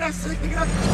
Gracias.